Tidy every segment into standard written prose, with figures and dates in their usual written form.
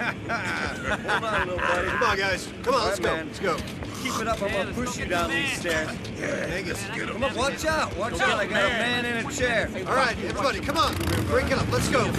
Hold on, little buddy. Come on, guys. Come on, let's go. Let's go. Keep it up. I'm gonna push you down these stairs. Come on, watch out. Watch out. I got a man in a chair. All right, everybody, come on. Break up. Let's go.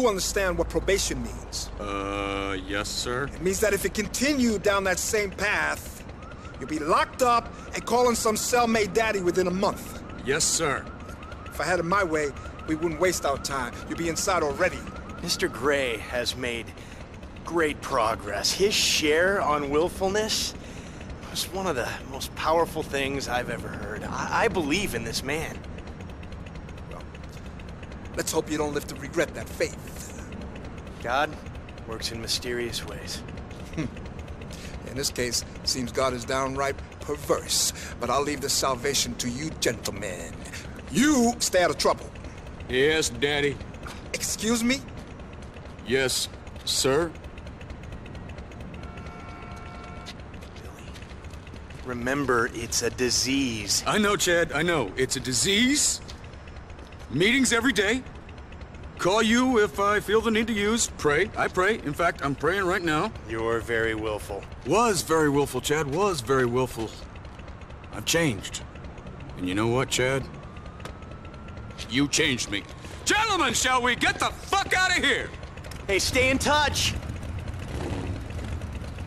You understand what probation means? Yes, sir. It means that if you continue down that same path, you'll be locked up and calling some cellmate daddy within a month. Yes, sir. If I had it my way, we wouldn't waste our time. You'd be inside already. Mr. Gray has made great progress. His share on willfulness was one of the most powerful things I've ever heard. I believe in this man. Let's hope you don't live to regret that fate. God works in mysterious ways. In this case, it seems God is downright perverse. But I'll leave the salvation to you, gentlemen. You stay out of trouble. Yes, Daddy. Excuse me? Yes, sir. Billy, remember, it's a disease. I know, Chad. I know. It's a disease. Meetings every day. Call you if I feel the need to use. Pray. I pray. In fact, I'm praying right now. You're very willful. Was very willful, Chad. Was very willful. I've changed. And you know what, Chad? You changed me. Gentlemen, shall we get the fuck out of here? Hey, stay in touch.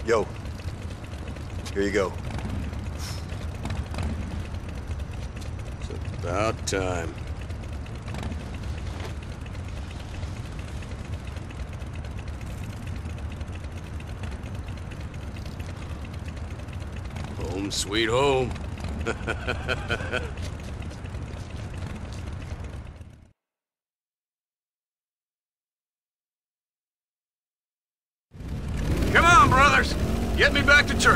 Yo. Here you go. It's about time. Home sweet home. Come on, brothers. Get me back to church.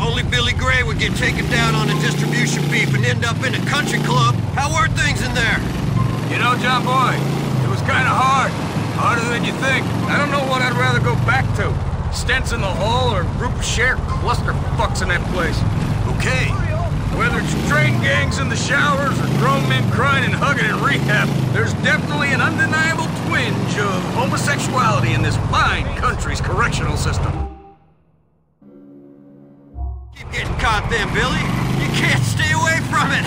Only Billy Gray would get taken down on a distribution beef and end up in a country club. How were things in there? You know, John Boy, kind of hard. Harder than you think. I don't know what I'd rather go back to. Stents in the hall or group of share cluster fucks in that place. Okay. Whether it's train gangs in the showers or grown men crying and hugging in rehab, there's definitely an undeniable twinge of homosexuality in this fine country's correctional system. Keep getting caught then, Billy. You can't stay away from it.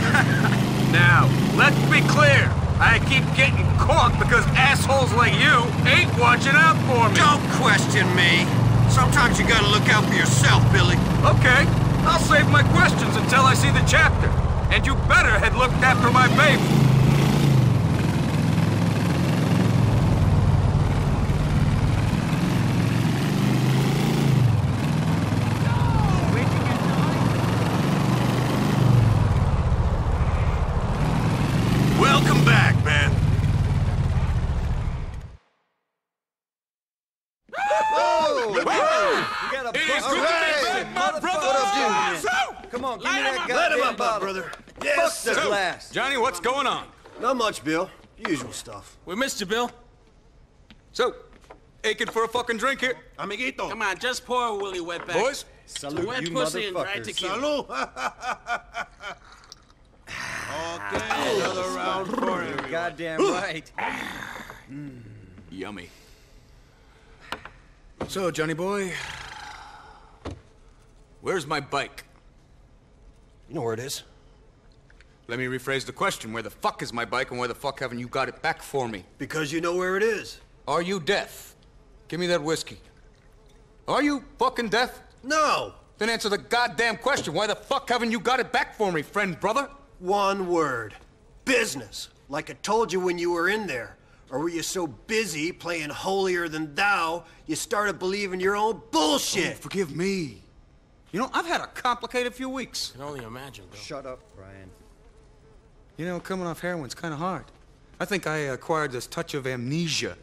Now, let's be clear. I keep getting caught because assholes like you ain't watching out for me. Don't question me. Sometimes you gotta look out for yourself, Billy. Okay, I'll save my questions until I see the chapter. And you better had looked after my baby. Welcome back, man. Whoa! Look at you. You got a Come on, give me that goddamn bottle, brother. Yes, sir. Fuck the glass. Johnny, what's going on? Not much, Bill. Usual stuff. We missed you, Bill. So, aching for a fucking drink here. Amiguito. Come on, just pour a Willy wetback. Boys, salute wet you pussy and dry tequila. Salute. Okay, another round for everyone. Goddamn right. Yummy. So, Johnny boy, where's my bike? You know where it is. Let me rephrase the question. Where the fuck is my bike and where the fuck haven't you got it back for me? Because you know where it is. Are you deaf? Give me that whiskey. Are you fucking deaf? No. Then answer the goddamn question. Why the fuck haven't you got it back for me, friend, brother? One word. Business. Like I told you when you were in there. Or were you so busy playing holier than thou, you started believing your own bullshit? Oh, forgive me. You know, I've had a complicated few weeks. I can only imagine, Bill. Shut up, Brian. You know, coming off heroin's kind of hard. I think I acquired this touch of amnesia.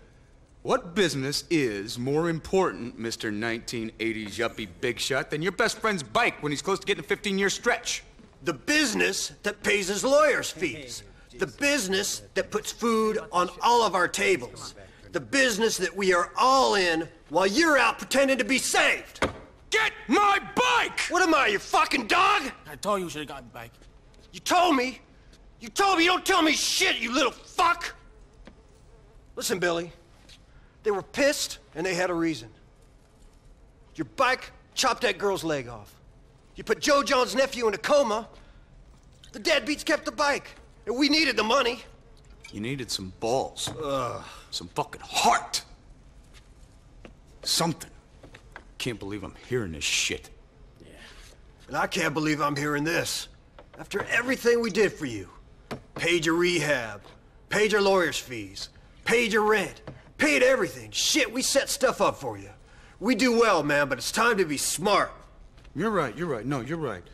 What business is more important, Mr. 1980s yuppie big shot, than your best friend's bike when he's close to getting a 15-year stretch? The business that pays his lawyer's fees. The business that puts food on all of our tables. The business that we are all in while you're out pretending to be saved. Get my bike! What am I, your fucking dog? I told you should've got the bike. You told me? You told me? You don't tell me shit, you little fuck! Listen, Billy. They were pissed, and they had a reason. Your bike chopped that girl's leg off. You put Joe John's nephew in a coma. The deadbeats kept the bike, and we needed the money. You needed some balls. Ugh. Some fucking heart. Something. I can't believe I'm hearing this shit. Yeah. And I can't believe I'm hearing this. After everything we did for you, paid your rehab, paid your lawyer's fees, paid your rent, paid everything. Shit, we set stuff up for you. We do well, man, but it's time to be smart. You're right, you're right. No, you're right.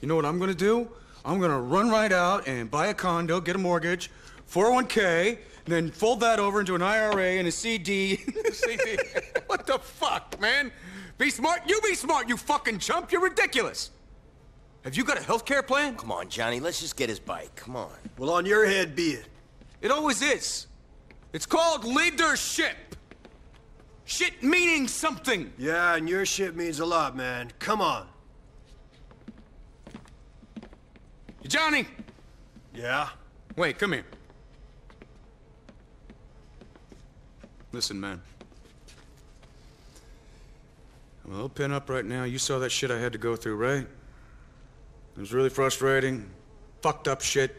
You know what I'm gonna do? I'm gonna run right out and buy a condo, get a mortgage, 401k, then fold that over into an IRA and a CD. CD. What the fuck, man? Be smart? You be smart, you fucking chump. You're ridiculous. Have you got a health care plan? Come on, Johnny. Let's just get his bike. Come on. Well, on your head be it. It always is. It's called leadership. Shit meaning something. Yeah, and your shit means a lot, man. Come on. Johnny. Yeah? Wait, come here. Listen, man. I'm a little pent up right now. You saw that shit I had to go through, right? It was really frustrating. Fucked up shit.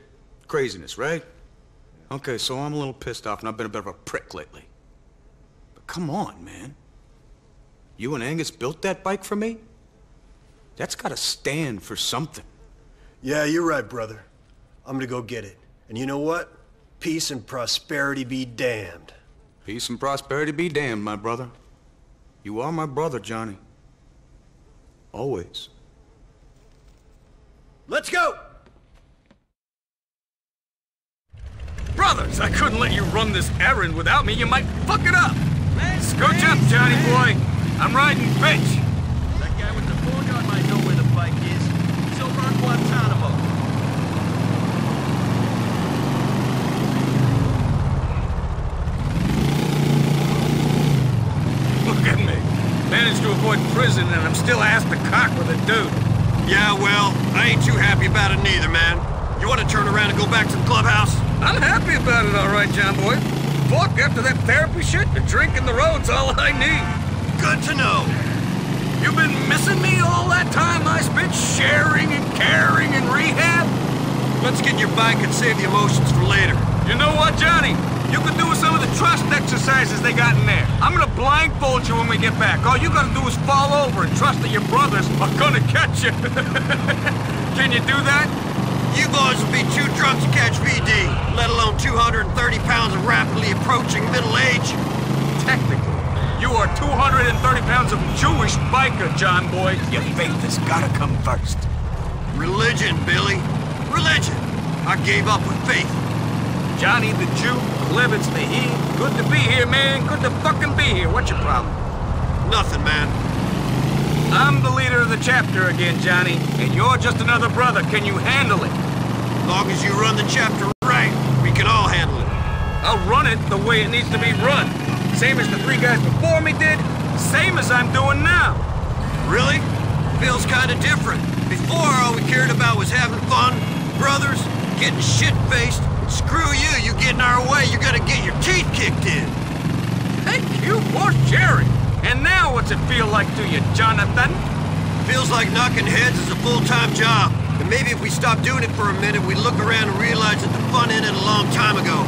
Craziness, right? Okay, so I'm a little pissed off, and I've been a bit of a prick lately. But come on, man. You and Angus built that bike for me? That's gotta stand for something. Yeah, you're right, brother. I'm gonna go get it. And you know what? Peace and prosperity be damned. Peace and prosperity be damned, my brother. You are my brother, Johnny. Always. Let's go! Brothers, I couldn't let you run this errand without me. You might fuck it up. Scooch up, Johnny boy. I'm riding bitch. That guy with the foreground might know where the bike is. He's over on Guantanamo. Managed to avoid prison, and I'm still ass to cock with a dude. Yeah, well, I ain't too happy about it neither, man. You want to turn around and go back to the clubhouse? I'm happy about it, all right, John boy. Fuck, after that therapy shit, the drink and the road's all I need. Good to know. You've been missing me all that time I spent sharing and caring and rehab? Let's get your bike and save the emotions for later. You know what, Johnny? You can do some of the trust exercises they got in there. I'm gonna blindfold you when we get back. All you gotta do is fall over and trust that your brothers are gonna catch you. Can you do that? You boys would be too drunk to catch VD, let alone 230 pounds of rapidly approaching middle age. Technically. You are 230 pounds of Jewish biker, John Boy. Your faith has gotta come first. Religion, Billy. Religion. I gave up with faith. Johnny the Jew, Klebitz the he. Good to be here, man. Good to fucking be here. What's your problem? Nothing, man. I'm the leader of the chapter again, Johnny, and you're just another brother. Can you handle it? As long as you run the chapter right, we can all handle it. I'll run it the way it needs to be run. Same as the three guys before me did, same as I'm doing now. Really? Feels kind of different. Before, all we cared about was having fun, brothers, getting shit-faced. Screw you, you get in our way, you gotta get your teeth kicked in. Thank you for sharing. And now what's it feel like to you, Jonathan? Feels like knocking heads is a full-time job. And maybe if we stop doing it for a minute, we'd look around and realize that the fun ended a long time ago.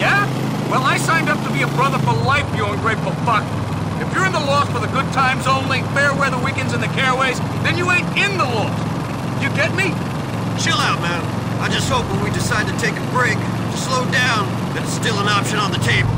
Yeah? Well, I signed up to be a brother for life, you ungrateful fuck. If you're in the Lost for the good times only, fair weather weekends and the careways, then you ain't in the Lost. You get me? Chill out, man. I just hope when we decide to take a break, to slow down, that it's still an option on the table.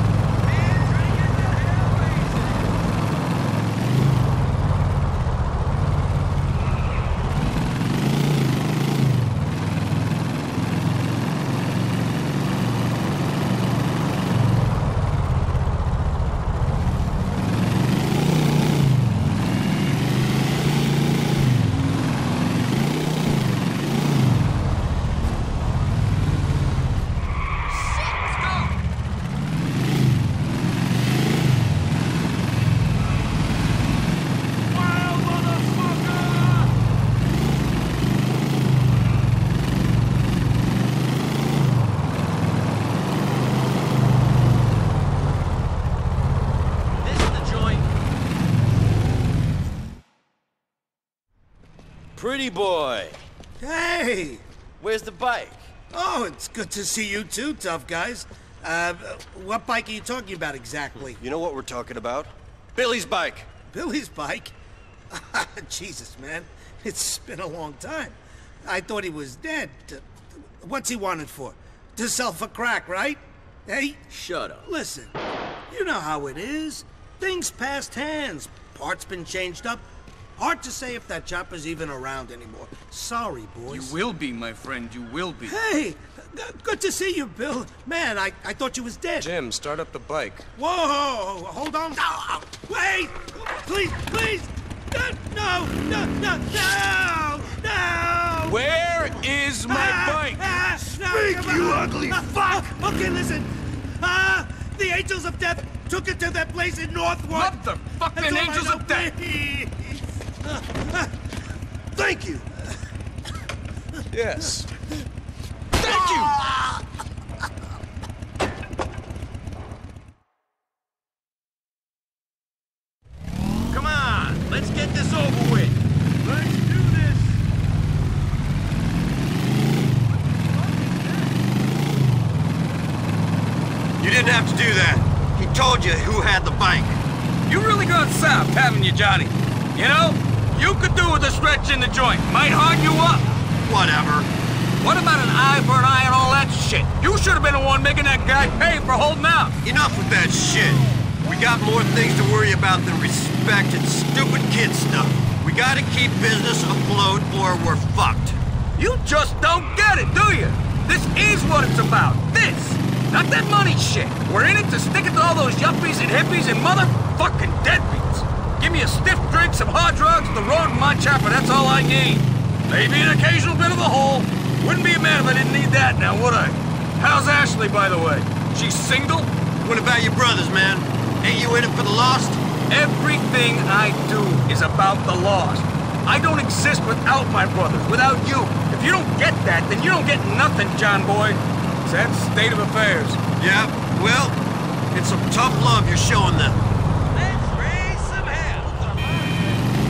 Pretty boy. Hey! Where's the bike? Oh, it's good to see you too, tough guys. What bike are you talking about exactly? You know what we're talking about? Billy's bike. Billy's bike? Jesus, man. It's been a long time. I thought he was dead. What's he wanted for? To sell for crack, right? Hey? Shut up. Listen, you know how it is. Things passed hands. Parts been changed up. Hard to say if that chopper's even around anymore. Sorry, boys. You will be, my friend. You will be. Hey! Good to see you, Bill. Man, I thought you was dead. Jim, start up the bike. Whoa! Hold on. Oh, wait! Please, please! No! No! No! No! No! Where is my bike? Speak, no, you ugly fuck! Okay, listen. The Angels of Death took it to that place in Northwood. What the fuck? The Angels of Death! Please. Thank you! Yes. Thank you! Come on, let's get this over with. Let's do this! You didn't have to do that. He told you who had the bike. You really gone south, haven't you, Johnny? You know? You could do with a stretch in the joint. Might harden you up. Whatever. What about an eye for an eye and all that shit? You should have been the one making that guy pay for holding out. Enough with that shit. We got more things to worry about than respect and stupid kid stuff. We gotta keep business afloat or we're fucked. You just don't get it, do you? This is what it's about. This. Not that money shit. We're in it to stick it to all those yuppies and hippies and motherfucking deadbeats. Give me a stiff drink, some hard drugs, the road and my chopper, that's all I need. Maybe an occasional bit of a hole. Wouldn't be a man if I didn't need that now, would I? How's Ashley, by the way? She's single? What about your brothers, man? Ain't you in it for the Lost? Everything I do is about the Lost. I don't exist without my brothers, without you. If you don't get that, then you don't get nothing, John Boy. It's that state of affairs. Yeah, well, it's some tough love you're showing them. Raise some hell.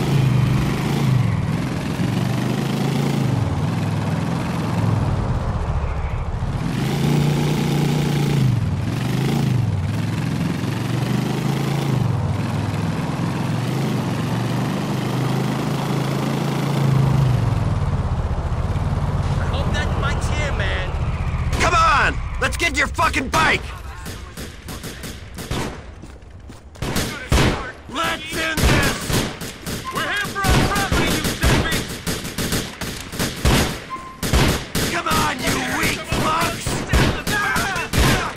fucking bike! Let's end this! We're here for our property, you zombies! Come on, you weak fucks!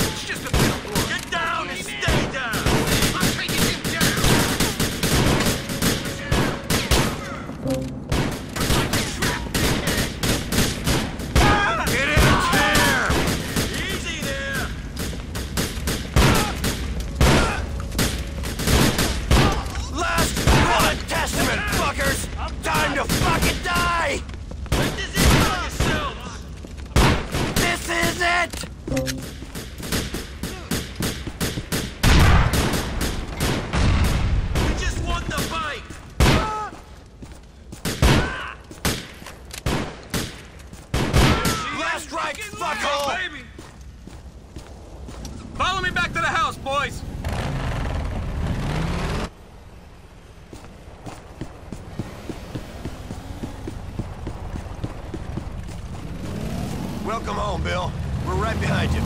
It's just a billboard. Get down and stay down! I'll take you down! You're like a trapped dickhead! Get in a chair! Easy there! Last one testament, fuckers! Time to fucking die! Let this in on yourselves! This is it! We just want the bike! Last right, fuckhole! Hey, baby! Follow me back to the house, boys! Welcome home, Bill. We're right behind you.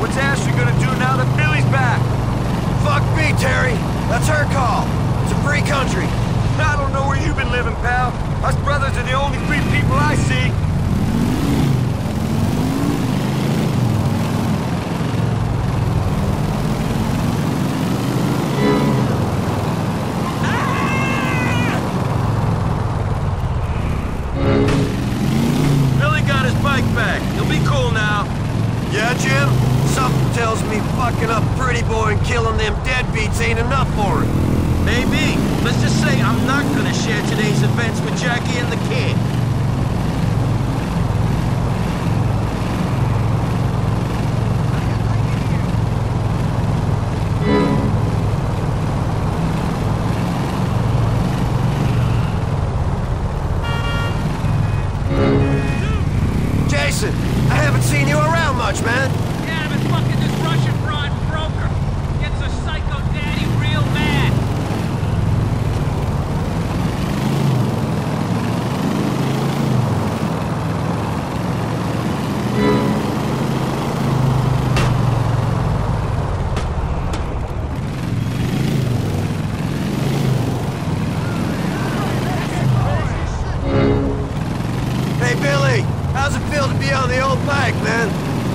What's Ashley gonna do now that Billy's back? Fuck me, Terry. That's her call. It's a free country. I don't know where you've been living, pal. Us brothers are the only three people I see. Billy got his bike back. He'll be cool now. Yeah, Jim? Something tells me fucking up Pretty Boy and killing them deadbeats ain't enough for him. Maybe. Let's just say I'm not gonna share today's events with Jackie and the kid. Jason, I haven't seen you around much, man. Yeah, but fucking this Russian broad broker gets a psycho daddy real mad. Hey, Billy, how's it feel to be on the old bike, man?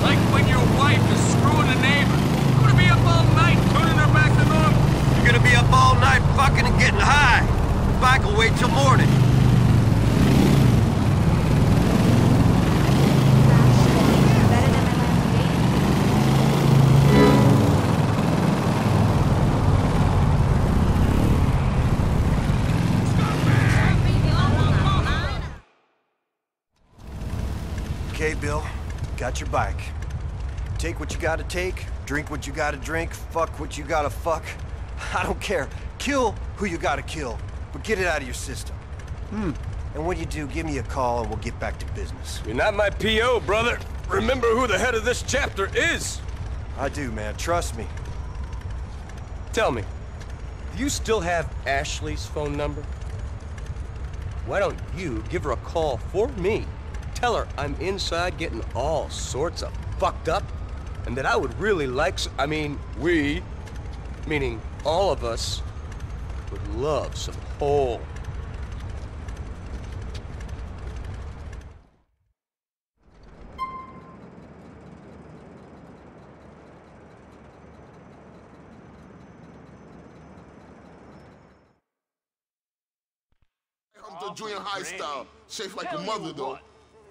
Like when your wife is screwing a neighbor. I'm gonna be up all night turning her back to normal. You're gonna be up all night fucking and getting high. The bike will wait till morning. Okay, Bill, got your bike. Take what you gotta take, drink what you gotta drink, fuck what you gotta fuck. I don't care. Kill who you gotta kill, but get it out of your system. And when you do, give me a call and we'll get back to business. You're not my P.O., brother. Remember who the head of this chapter is. I do, man. Trust me. Tell me, do you still have Ashley's phone number? Why don't you give her a call for me? Tell her I'm inside getting all sorts of fucked up, and that I would really like, I mean, we, meaning all of us, would love some whole. I'm the junior high style, shaped like a mother though.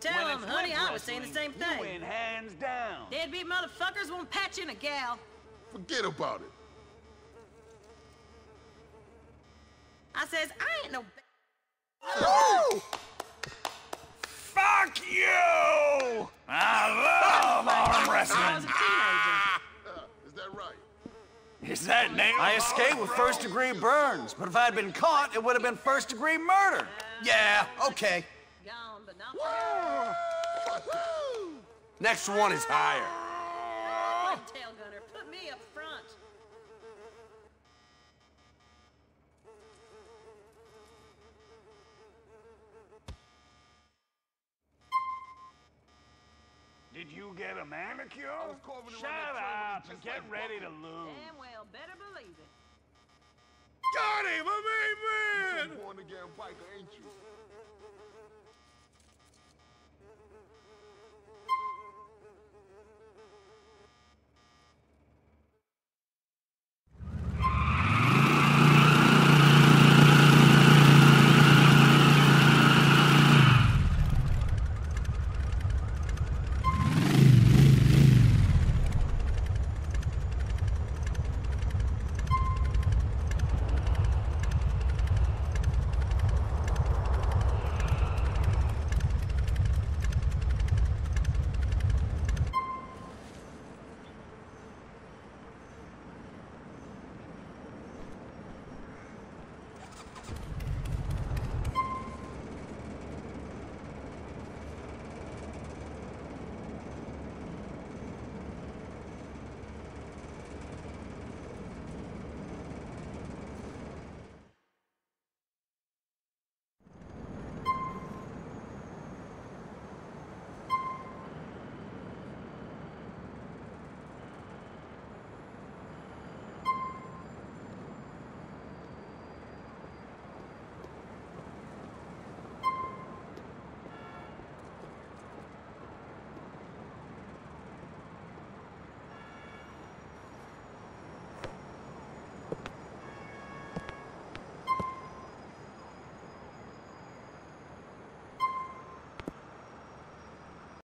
Tell him, honey, I was saying the same thing. You win hands down. Deadbeat motherfuckers won't patch in a gal. Forget about it. I says, I ain't no... Woo! Fuck you! I love arm wrestling. I was a teenager. that name? I escaped with first-degree burns, but if I'd been caught, it would have been first-degree murder. Yeah, okay. Whoa. Next one is higher. Come on, tail gunner, put me up front. Did you get a manicure? Shut up and get ready to lose. Damn well, better believe it. Got him, I made it! You're born again biker, ain't you?